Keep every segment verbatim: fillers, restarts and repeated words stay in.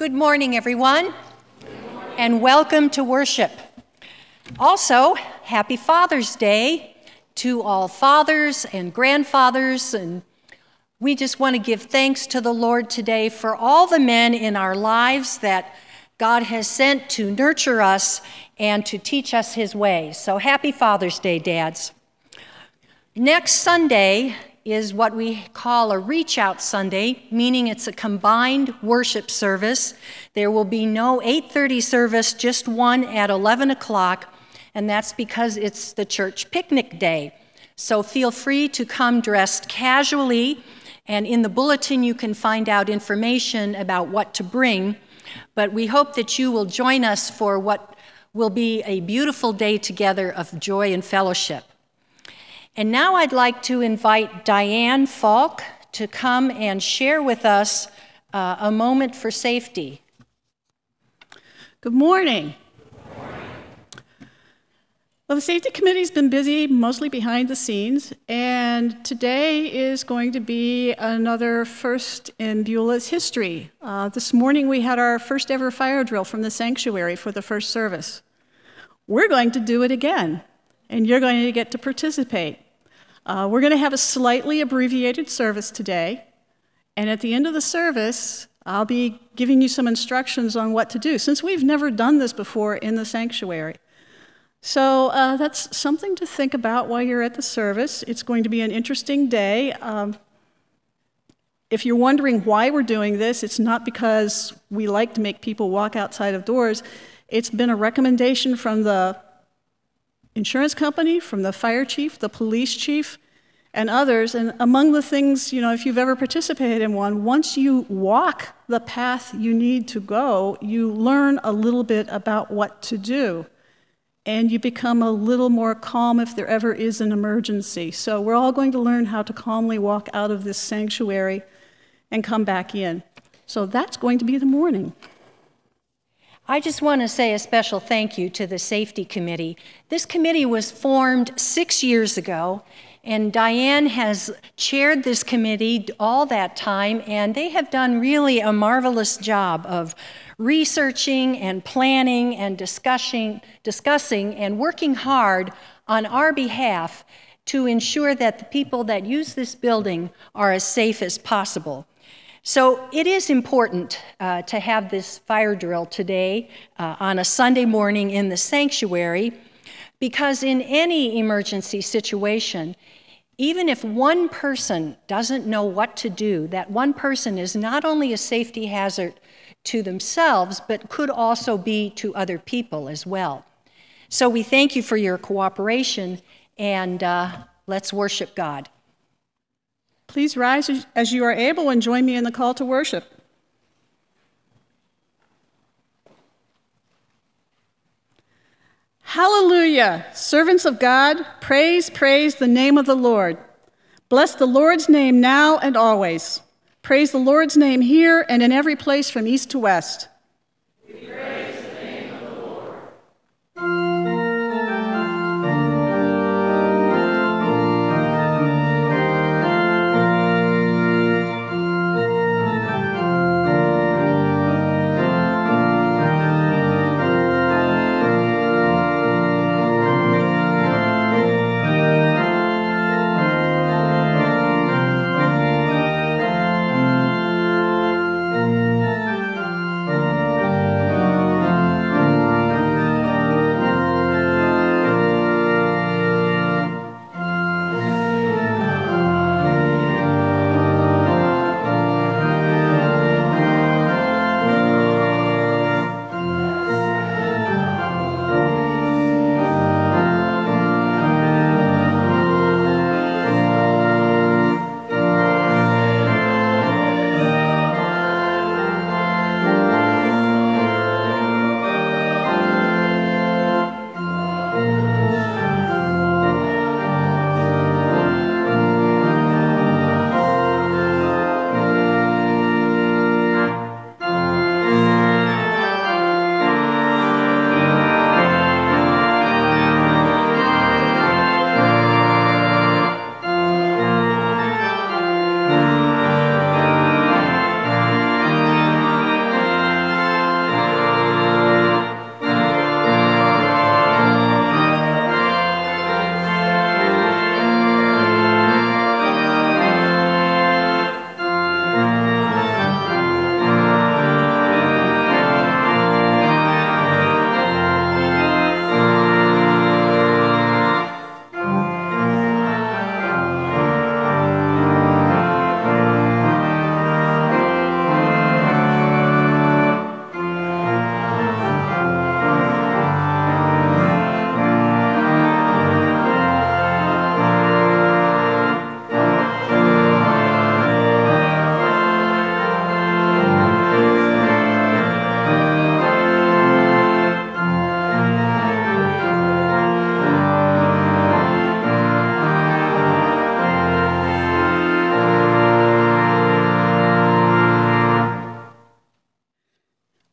Good morning, everyone, Good morning. And welcome to worship. Also, happy Father's Day to all fathers and grandfathers, and we just want to give thanks to the Lord today for all the men in our lives that God has sent to nurture us and to teach us His way. So happy Father's Day, dads. Next Sunday is what we call a Reach Out Sunday, meaning it's a combined worship service. There will be no eight thirty service, just one at eleven o'clock, and that's because it's the church picnic day. So feel free to come dressed casually, and in the bulletin you can find out information about what to bring, but we hope that you will join us for what will be a beautiful day together of joy and fellowship. And now I'd like to invite Diane Falk to come and share with us uh, a moment for safety. Good morning. Good morning. Well, the safety committee's been busy mostly behind the scenes, and today is going to be another first in Beulah's history. Uh, this morning we had our first ever fire drill from the sanctuary for the first service. We're going to do it again, and you're going to get to participate. Uh, we're going to have a slightly abbreviated service today, and at the end of the service, I'll be giving you some instructions on what to do, since we've never done this before in the sanctuary. So uh, that's something to think about while you're at the service. It's going to be an interesting day. Um, if you're wondering why we're doing this, it's not because we like to make people walk outside of doors. It's been a recommendation from the insurance company, from the fire chief, the police chief, and others. And among the things, you know, if you've ever participated in one, once you walk the path you need to go, you learn a little bit about what to do. And you become a little more calm if there ever is an emergency. So we're all going to learn how to calmly walk out of this sanctuary and come back in. So that's going to be the morning. I just want to say a special thank you to the Safety Committee. This committee was formed six years ago, and Diane has chaired this committee all that time, and they have done really a marvelous job of researching and planning and discussing, discussing and working hard on our behalf to ensure that the people that use this building are as safe as possible. So it is important uh, to have this fire drill today uh, on a Sunday morning in the sanctuary, because in any emergency situation, even if one person doesn't know what to do, that one person is not only a safety hazard to themselves, but could also be to other people as well. So we thank you for your cooperation, and uh, let's worship God. Please rise as you are able and join me in the call to worship. Hallelujah! Servants of God, praise, praise the name of the Lord. Bless the Lord's name now and always. Praise the Lord's name here and in every place from east to west. We praise the name of the Lord.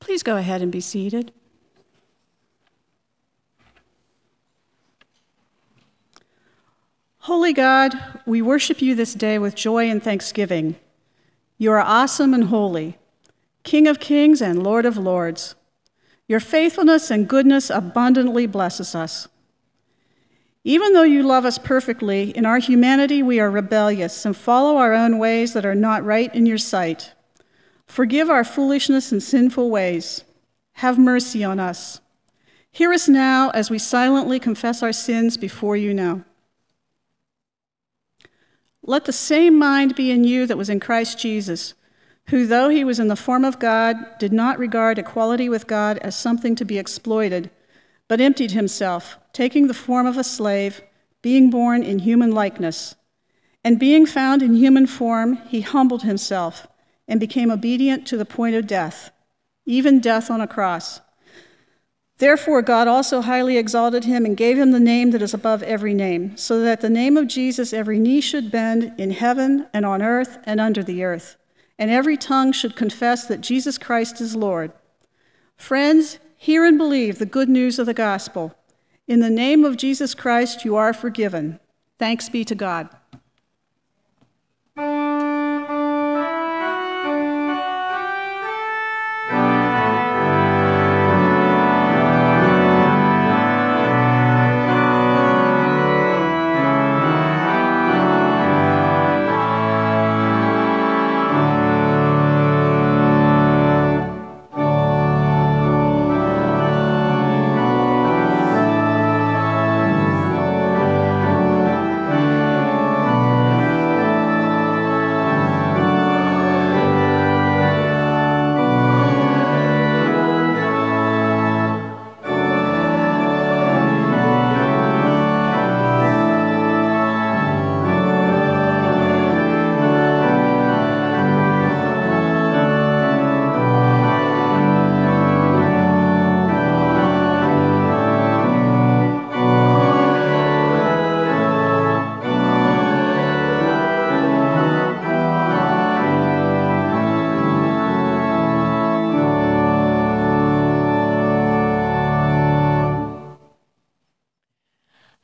Please go ahead and be seated. Holy God, we worship you this day with joy and thanksgiving. You are awesome and holy, King of kings and Lord of lords. Your faithfulness and goodness abundantly blesses us. Even though you love us perfectly, in our humanity we are rebellious and follow our own ways that are not right in your sight. Forgive our foolishness and sinful ways. Have mercy on us. Hear us now as we silently confess our sins before you now. Let the same mind be in you that was in Christ Jesus, who, though he was in the form of God, did not regard equality with God as something to be exploited, but emptied himself, taking the form of a slave, being born in human likeness. And being found in human form, he humbled himself and became obedient to the point of death, even death on a cross. Therefore, God also highly exalted him and gave him the name that is above every name, so that at the name of Jesus every knee should bend in heaven and on earth and under the earth, and every tongue should confess that Jesus Christ is Lord. Friends, hear and believe the good news of the gospel. In the name of Jesus Christ, you are forgiven. Thanks be to God.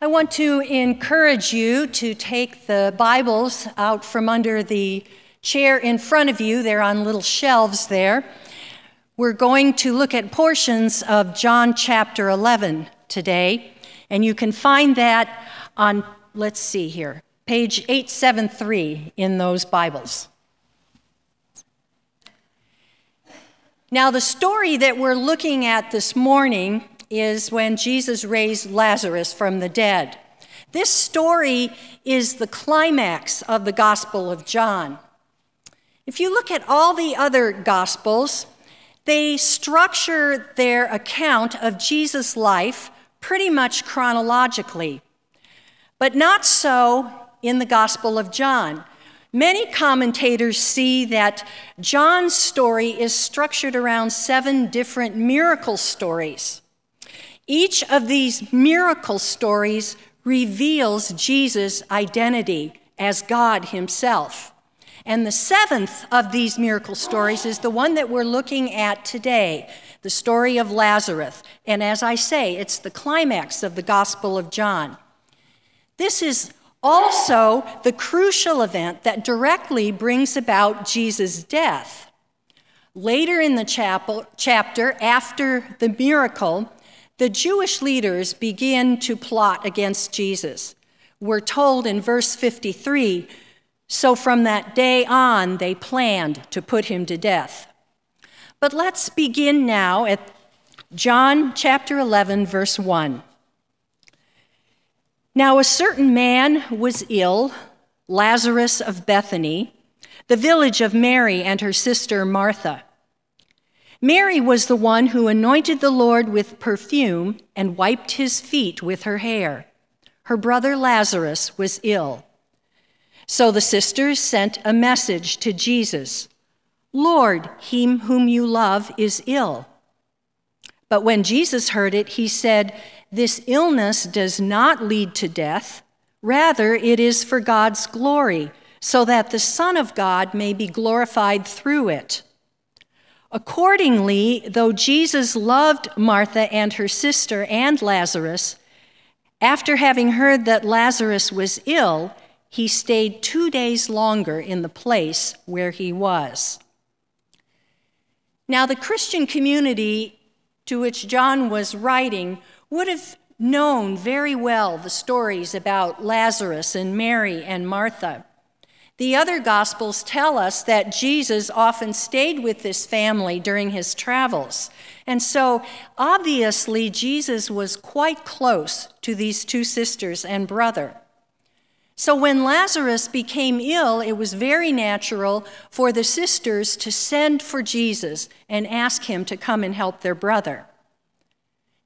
I want to encourage you to take the Bibles out from under the chair in front of you. They're on little shelves there. We're going to look at portions of John chapter eleven today, and you can find that on, let's see here, page eight seventy-three in those Bibles. Now, the story that we're looking at this morning is when Jesus raised Lazarus from the dead. This story is the climax of the Gospel of John. If you look at all the other Gospels, they structure their account of Jesus' life pretty much chronologically, but not so in the Gospel of John. Many commentators see that John's story is structured around seven different miracle stories. Each of these miracle stories reveals Jesus' identity as God himself. And the seventh of these miracle stories is the one that we're looking at today, the story of Lazarus. And as I say, it's the climax of the Gospel of John. This is also the crucial event that directly brings about Jesus' death. Later in the chapel, chapter, after the miracle, the Jewish leaders begin to plot against Jesus. We're told in verse fifty-three, so from that day on they planned to put him to death. But let's begin now at John chapter eleven, verse one. Now a certain man was ill, Lazarus of Bethany, the village of Mary and her sister Martha. Mary was the one who anointed the Lord with perfume and wiped his feet with her hair. Her brother Lazarus was ill. So the sisters sent a message to Jesus, "Lord, him whom you love is ill." But when Jesus heard it, he said, "This illness does not lead to death. Rather, it is for God's glory, so that the Son of God may be glorified through it. Accordingly, though Jesus loved Martha and her sister and Lazarus, after having heard that Lazarus was ill, he stayed two days longer in the place where he was. Now, the Christian community to which John was writing would have known very well the stories about Lazarus and Mary and Martha. The other Gospels tell us that Jesus often stayed with this family during his travels. And so, obviously, Jesus was quite close to these two sisters and brother. So when Lazarus became ill, it was very natural for the sisters to send for Jesus and ask him to come and help their brother.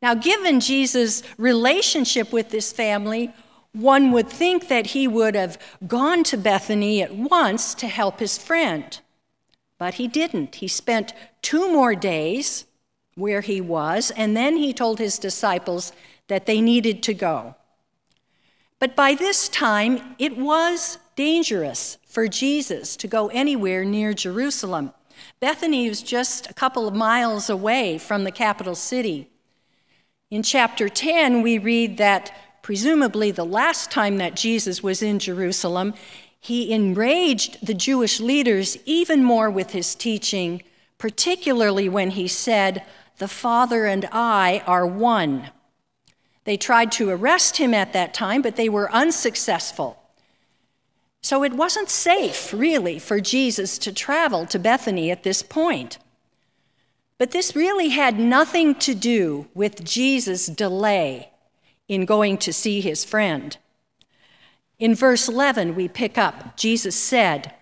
Now, given Jesus' relationship with this family, one would think that he would have gone to Bethany at once to help his friend. But he didn't. He spent two more days where he was, and then he told his disciples that they needed to go. But by this time, it was dangerous for Jesus to go anywhere near Jerusalem. Bethany was just a couple of miles away from the capital city. In chapter ten, we read that presumably the last time that Jesus was in Jerusalem, he enraged the Jewish leaders even more with his teaching, particularly when he said, "The Father and I are one." They tried to arrest him at that time, but they were unsuccessful. So it wasn't safe, really, for Jesus to travel to Bethany at this point. But this really had nothing to do with Jesus' delay in going to see his friend. In verse eleven, we pick up, Jesus said,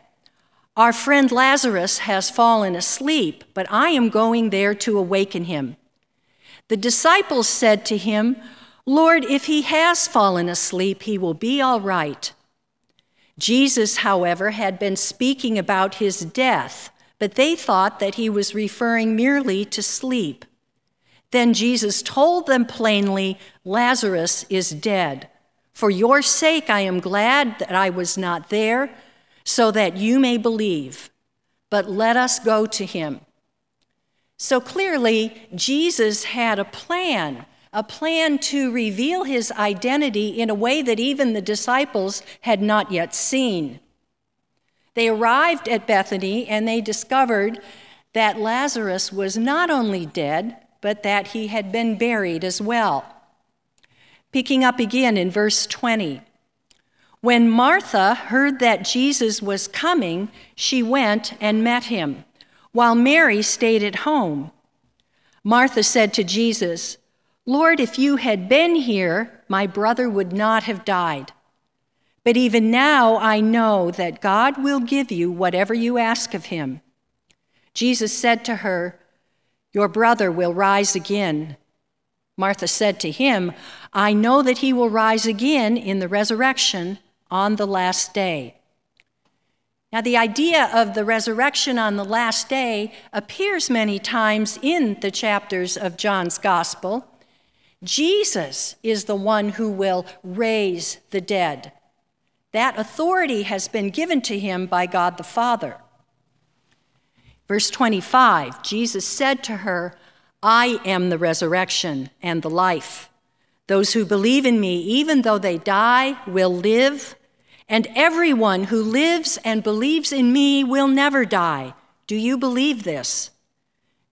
"Our friend Lazarus has fallen asleep, but I am going there to awaken him." The disciples said to him, "Lord, if he has fallen asleep, he will be all right." Jesus, however, had been speaking about his death, but they thought that he was referring merely to sleep. Then Jesus told them plainly, "Lazarus is dead. For your sake I am glad that I was not there, so that you may believe. But let us go to him." So clearly, Jesus had a plan, a plan to reveal his identity in a way that even the disciples had not yet seen. They arrived at Bethany and they discovered that Lazarus was not only dead, but that he had been buried as well. Picking up again in verse twenty, "When Martha heard that Jesus was coming, she went and met him, while Mary stayed at home. Martha said to Jesus, 'Lord, if you had been here, my brother would not have died. But even now I know that God will give you whatever you ask of him.' Jesus said to her, 'Your brother will rise again.' Martha said to him, 'I know that he will rise again in the resurrection on the last day.'" Now, the idea of the resurrection on the last day appears many times in the chapters of John's Gospel. Jesus is the one who will raise the dead. That authority has been given to him by God the Father. Verse twenty-five, Jesus said to her, "I am the resurrection and the life. Those who believe in me, even though they die, will live. And everyone who lives and believes in me will never die. Do you believe this?"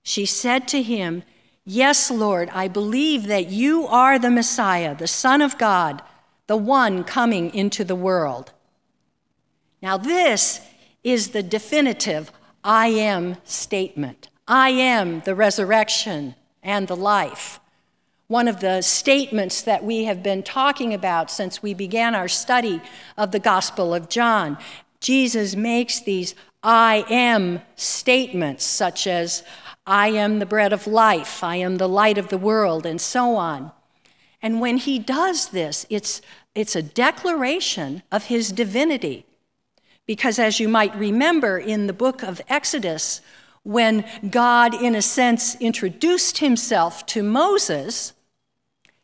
She said to him, "Yes, Lord, I believe that you are the Messiah, the Son of God, the one coming into the world." Now, this is the definitive I am statement. I am the resurrection and the life. One of the statements that we have been talking about since we began our study of the Gospel of John. Jesus makes these I am statements, such as, "I am the bread of life," "I am the light of the world," and so on. And when he does this, it's, it's a declaration of his divinity. Because as you might remember in the book of Exodus, when God, in a sense, introduced himself to Moses,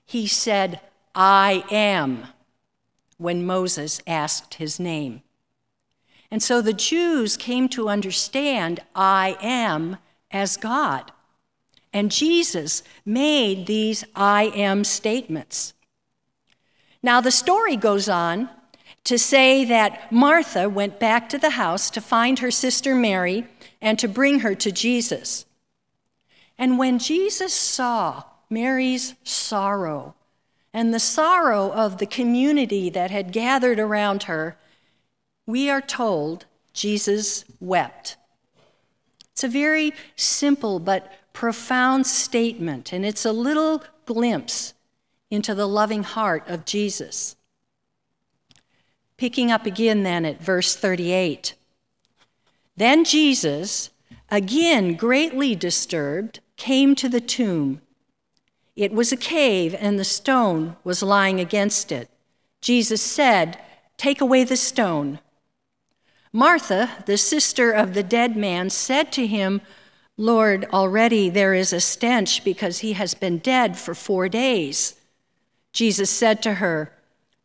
he said, "I am," when Moses asked his name. And so the Jews came to understand I am as God. And Jesus made these I am statements. Now, the story goes on to say that Martha went back to the house to find her sister Mary and to bring her to Jesus. And when Jesus saw Mary's sorrow and the sorrow of the community that had gathered around her, we are told Jesus wept. It's a very simple but profound statement, and it's a little glimpse into the loving heart of Jesus. Picking up again then at verse thirty-eight. Then Jesus, again greatly disturbed, came to the tomb. It was a cave, and the stone was lying against it. Jesus said, "Take away the stone." Martha, the sister of the dead man, said to him, "Lord, already there is a stench because he has been dead for four days." Jesus said to her,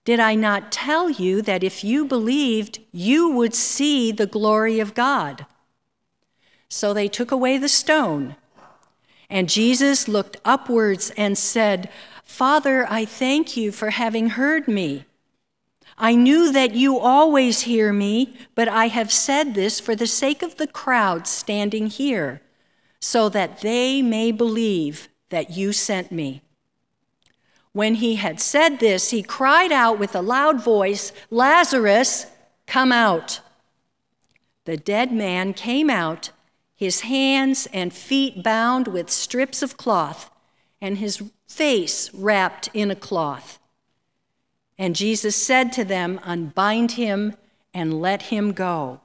"Did I not tell you that if you believed, you would see the glory of God?" So they took away the stone. And Jesus looked upwards and said, "Father, I thank you for having heard me. I knew that you always hear me, but I have said this for the sake of the crowd standing here, so that they may believe that you sent me." When he had said this, he cried out with a loud voice, "Lazarus, come out." The dead man came out, his hands and feet bound with strips of cloth, and his face wrapped in a cloth. And Jesus said to them, "Unbind him and let him go."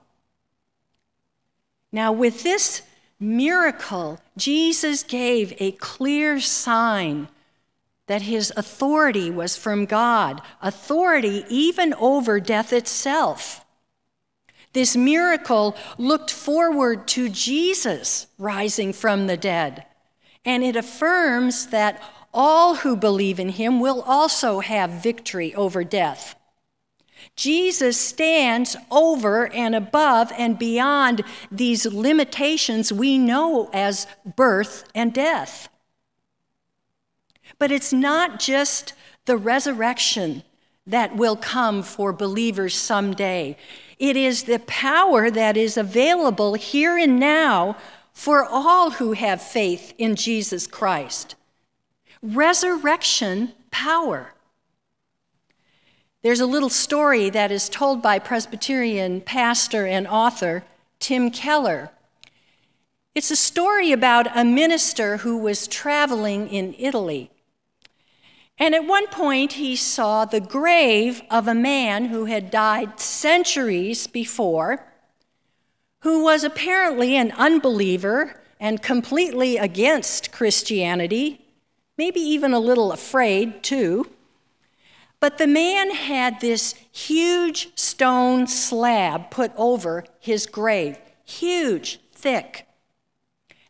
Now, with this miracle, Jesus gave a clear sign that his authority was from God, authority even over death itself. This miracle looked forward to Jesus rising from the dead, and it affirms that all who believe in him will also have victory over death. Jesus stands over and above and beyond these limitations we know as birth and death. But it's not just the resurrection that will come for believers someday. It is the power that is available here and now for all who have faith in Jesus Christ. Resurrection power. There's a little story that is told by Presbyterian pastor and author Tim Keller. It's a story about a minister who was traveling in Italy. And at one point, he saw the grave of a man who had died centuries before, who was apparently an unbeliever and completely against Christianity, maybe even a little afraid, too. But the man had this huge stone slab put over his grave, huge, thick.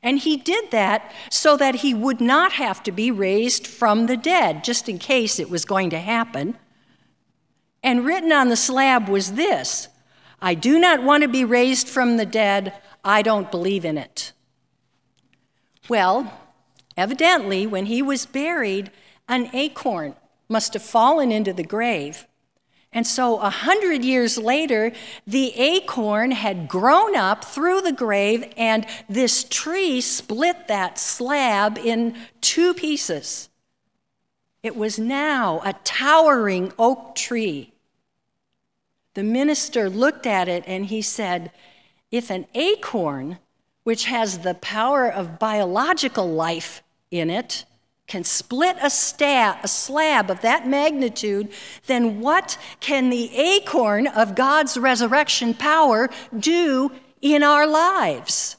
And he did that so that he would not have to be raised from the dead, just in case it was going to happen. And written on the slab was this, "I do not want to be raised from the dead. I don't believe in it." Well, evidently, when he was buried, an acorn must have fallen into the grave. And so a hundred years later, the acorn had grown up through the grave, and this tree split that slab in two pieces. It was now a towering oak tree. The minister looked at it and he said, "If an acorn, which has the power of biological life in it, can split a, stab, a slab of that magnitude, then what can the acorn of God's resurrection power do in our lives?"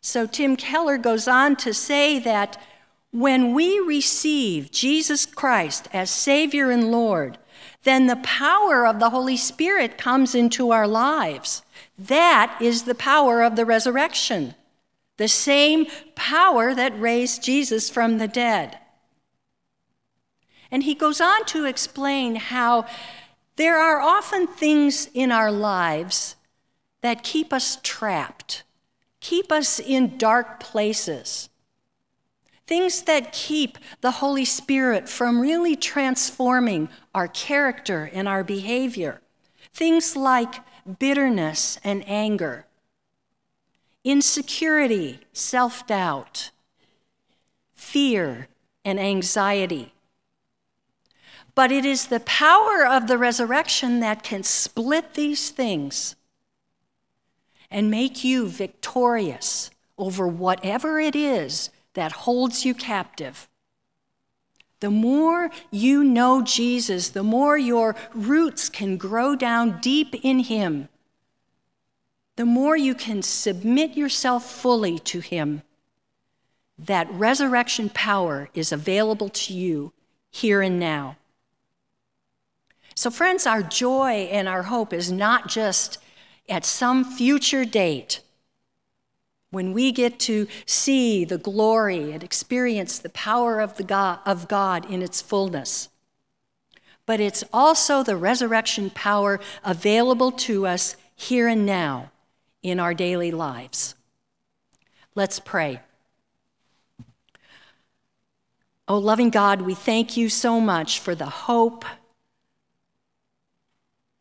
So Tim Keller goes on to say that when we receive Jesus Christ as Savior and Lord, then the power of the Holy Spirit comes into our lives. That is the power of the resurrection. The same power that raised Jesus from the dead. And he goes on to explain how there are often things in our lives that keep us trapped, keep us in dark places, things that keep the Holy Spirit from really transforming our character and our behavior, things like bitterness and anger, insecurity, self-doubt, fear, and anxiety. But it is the power of the resurrection that can split these things and make you victorious over whatever it is that holds you captive. The more you know Jesus, the more your roots can grow down deep in him, the more you can submit yourself fully to him. That resurrection power is available to you here and now. So friends, our joy and our hope is not just at some future date when we get to see the glory and experience the power of, the God, of God in its fullness. But it's also the resurrection power available to us here and now in our daily lives. Let's pray. Oh, loving God, we thank you so much for the hope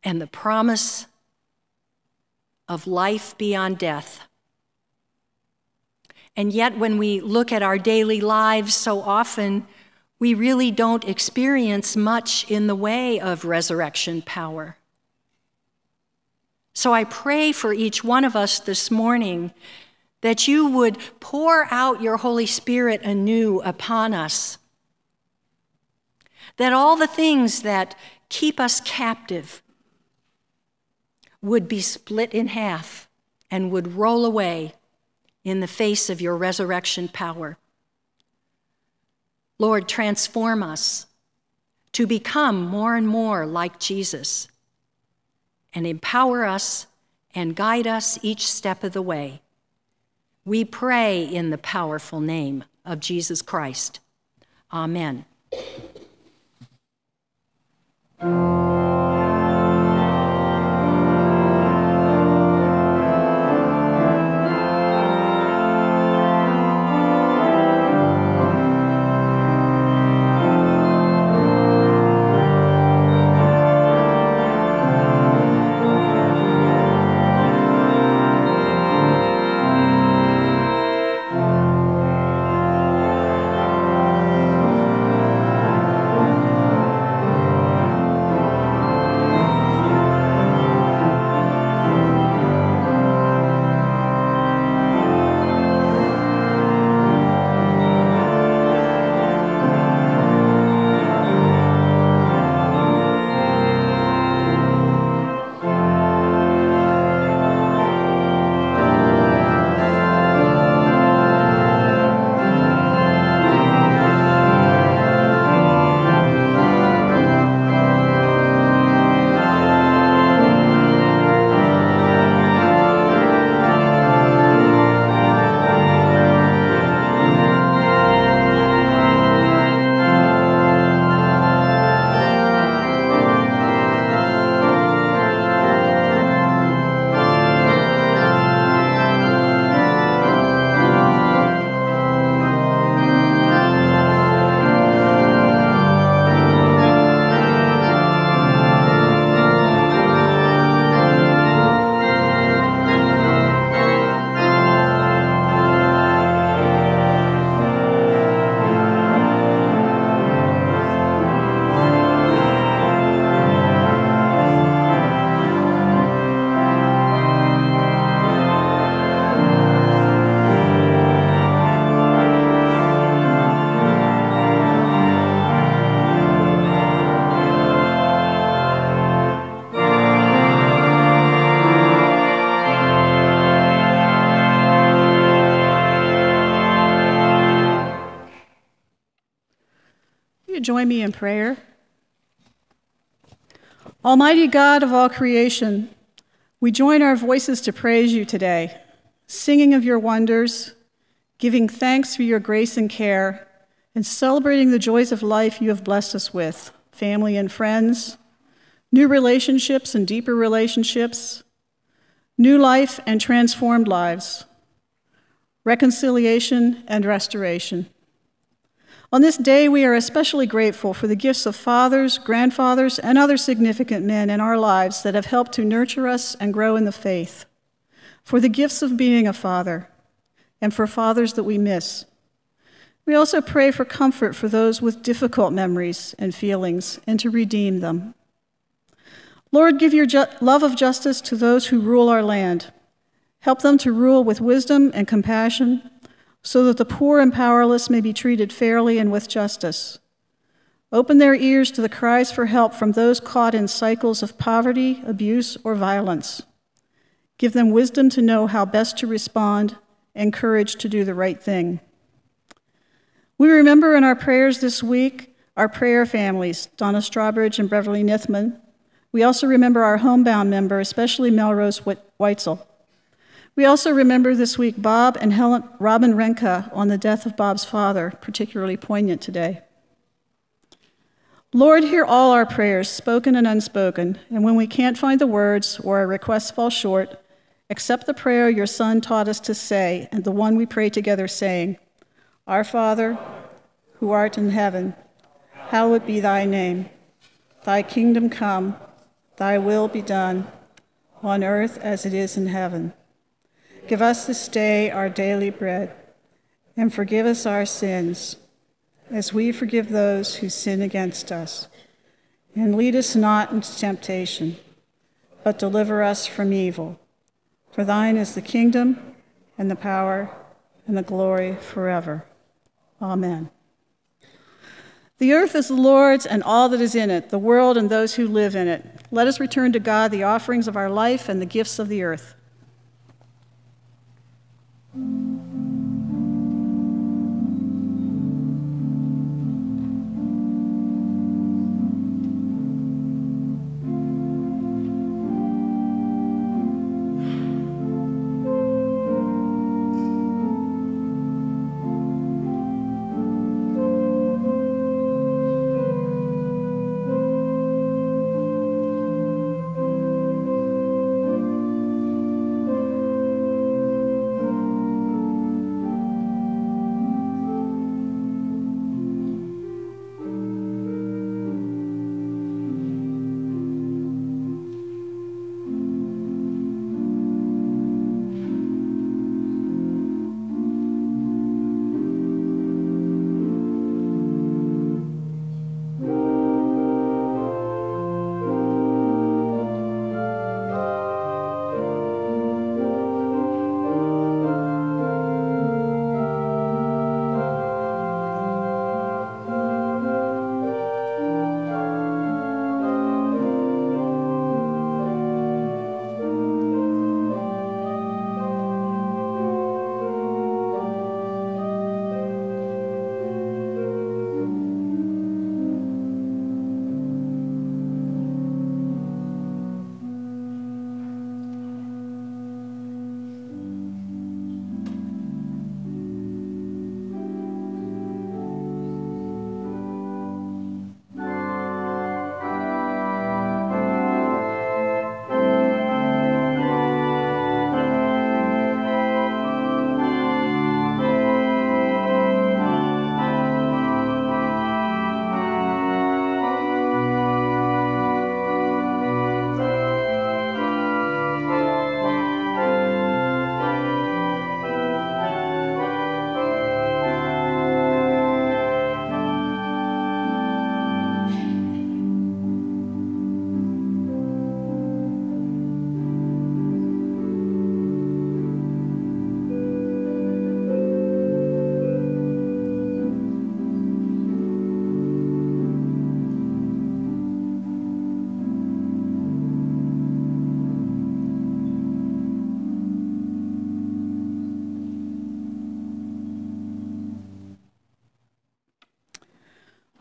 and the promise of life beyond death. And yet, when we look at our daily lives so often, we really don't experience much in the way of resurrection power. So I pray for each one of us this morning that you would pour out your Holy Spirit anew upon us, that all the things that keep us captive would be split in half and would roll away in the face of your resurrection power. Lord, transform us to become more and more like Jesus, and empower us and guide us each step of the way. We pray in the powerful name of Jesus Christ. Amen. Join me in prayer. Almighty God of all creation, we join our voices to praise you today, singing of your wonders, giving thanks for your grace and care, and celebrating the joys of life you have blessed us with, family and friends, new relationships and deeper relationships, new life and transformed lives. reconciliation, and restoration. On this day, we are especially grateful for the gifts of fathers, grandfathers, and other significant men in our lives that have helped to nurture us and grow in the faith, for the gifts of being a father, and for fathers that we miss. We also pray for comfort for those with difficult memories and feelings, and to redeem them. Lord, give your love of justice to those who rule our land. Help them to rule with wisdom and compassion, so that the poor and powerless may be treated fairly and with justice. Open their ears to the cries for help from those caught in cycles of poverty, abuse, or violence. Give them wisdom to know how best to respond and courage to do the right thing. We remember in our prayers this week our prayer families, Donna Strawbridge and Beverly Nithman. We also remember our homebound member, especially Melrose Weitzel. We also remember this week Bob and Helen, Robin Renka on the death of Bob's father, particularly poignant today. Lord, hear all our prayers, spoken and unspoken, and when we can't find the words or our requests fall short, accept the prayer your Son taught us to say, and the one we pray together saying, Our Father, who art in heaven, hallowed be thy name. Thy kingdom come, thy will be done, on earth as it is in heaven. Give us this day our daily bread, and forgive us our sins, as we forgive those who sin against us. And lead us not into temptation, but deliver us from evil. For thine is the kingdom, and the power, and the glory forever. Amen. The earth is the Lord's and all that is in it, the world and those who live in it. Let us return to God the offerings of our life and the gifts of the earth.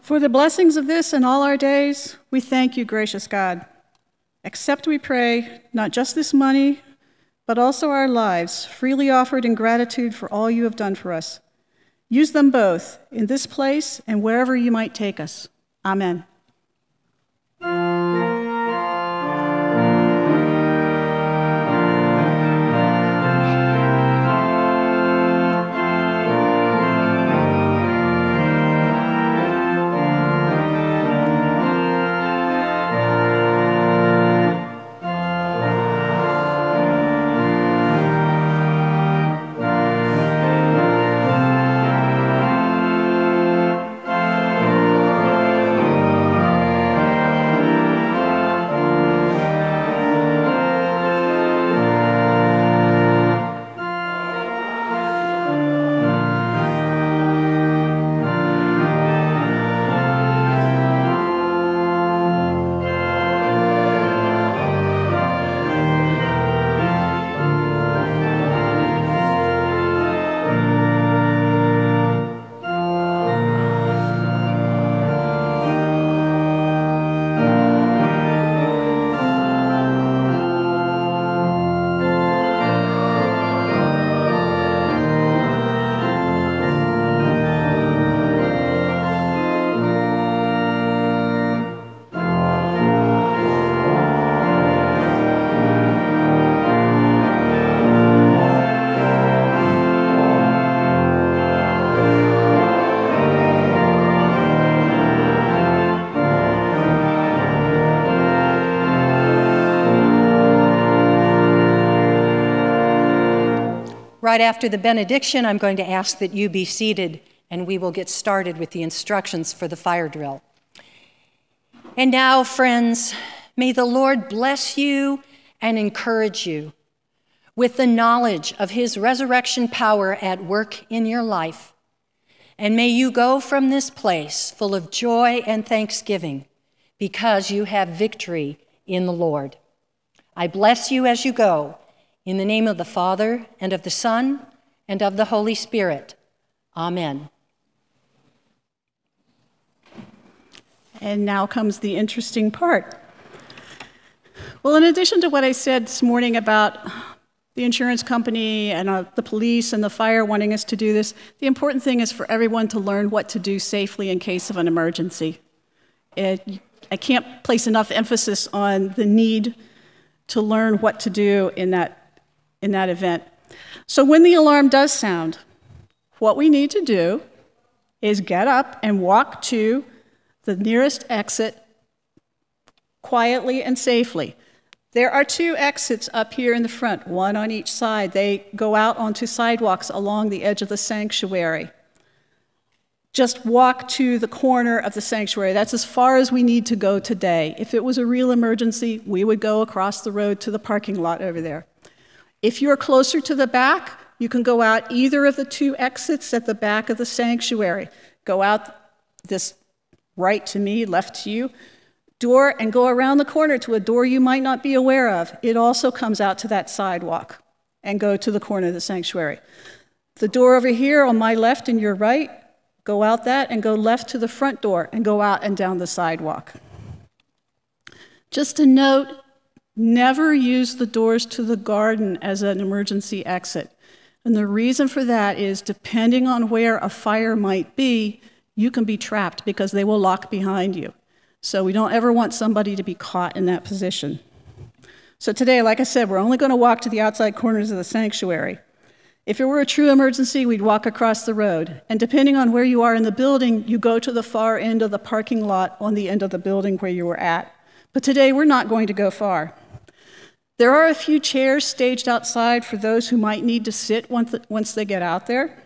For the blessings of this and all our days, we thank you, gracious God. Accept, we pray, not just this money, but also our lives, freely offered in gratitude for all you have done for us. Use them both, in this place and wherever you might take us. Amen. Right after the benediction, I'm going to ask that you be seated, and we will get started with the instructions for the fire drill. And now, friends, may the Lord bless you and encourage you with the knowledge of his resurrection power at work in your life. And may you go from this place full of joy and thanksgiving, because you have victory in the Lord. I bless you as you go, in the name of the Father, and of the Son, and of the Holy Spirit. Amen. And now comes the interesting part. Well, in addition to what I said this morning about the insurance company and uh, the police and the fire wanting us to do this, the important thing is for everyone to learn what to do safely in case of an emergency. It, I can't place enough emphasis on the need to learn what to do in that, in that event. So when the alarm does sound, what we need to do is get up and walk to the nearest exit quietly and safely. There are two exits up here in the front, one on each side. They go out onto sidewalks along the edge of the sanctuary. Just walk to the corner of the sanctuary. That's as far as we need to go today. If it was a real emergency, we would go across the road to the parking lot over there. If you're closer to the back, you can go out either of the two exits at the back of the sanctuary. Go out this right to me, left to you, door, and go around the corner to a door you might not be aware of. It also comes out to that sidewalk and go to the corner of the sanctuary. The door over here on my left and your right, go out that and go left to the front door and go out and down the sidewalk. Just a note, never use the doors to the garden as an emergency exit. And the reason for that is, depending on where a fire might be, you can be trapped because they will lock behind you. So we don't ever want somebody to be caught in that position. So today, like I said, we're only going to walk to the outside corners of the sanctuary. If it were a true emergency, we'd walk across the road. And depending on where you are in the building, you go to the far end of the parking lot on the end of the building where you were at. But today, we're not going to go far. There are a few chairs staged outside for those who might need to sit once, once they get out there.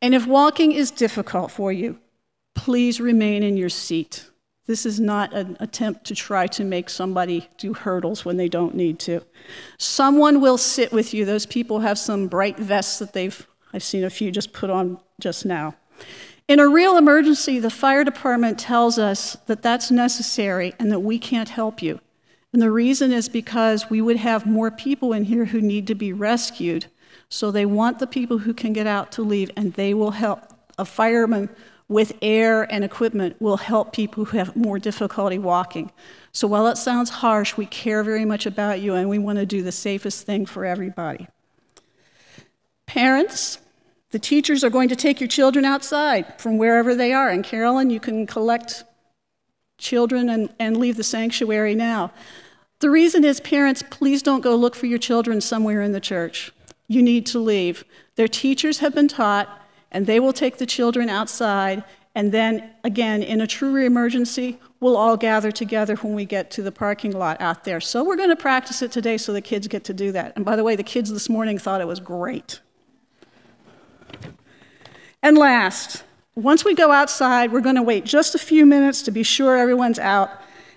And if walking is difficult for you, please remain in your seat. This is not an attempt to try to make somebody do hurdles when they don't need to. Someone will sit with you. Those people have some bright vests that they've, I've seen a few just put on just now. In a real emergency, the fire department tells us that that's necessary and that we can't help you. And the reason is because we would have more people in here who need to be rescued. So they want the people who can get out to leave, and they will help. A fireman with air and equipment will help people who have more difficulty walking. So while it sounds harsh, we care very much about you, and we want to do the safest thing for everybody. Parents, the teachers are going to take your children outside from wherever they are. And Carolyn, you can collect children and, and leave the sanctuary now. The reason is, parents, please don't go look for your children somewhere in the church. You need to leave. Their teachers have been taught, and they will take the children outside, and then, again, in a true emergency, we'll all gather together when we get to the parking lot out there. So we're going to practice it today so the kids get to do that. And by the way, the kids this morning thought it was great. And last, once we go outside, we're going to wait just a few minutes to be sure everyone's out,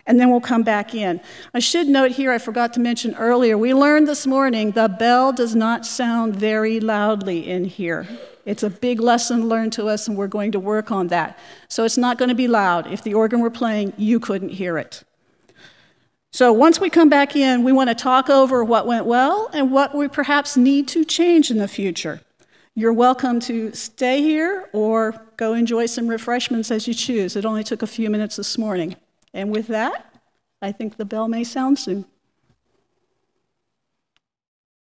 and then we'll come back in. I should note here, I forgot to mention earlier, we learned this morning the bell does not sound very loudly in here. It's a big lesson learned to us, and we're going to work on that. So it's not going to be loud. If the organ were playing, you couldn't hear it. So once we come back in, we want to talk over what went well and what we perhaps need to change in the future. You're welcome to stay here or go enjoy some refreshments as you choose. It only took a few minutes this morning. And with that, I think the bell may sound soon.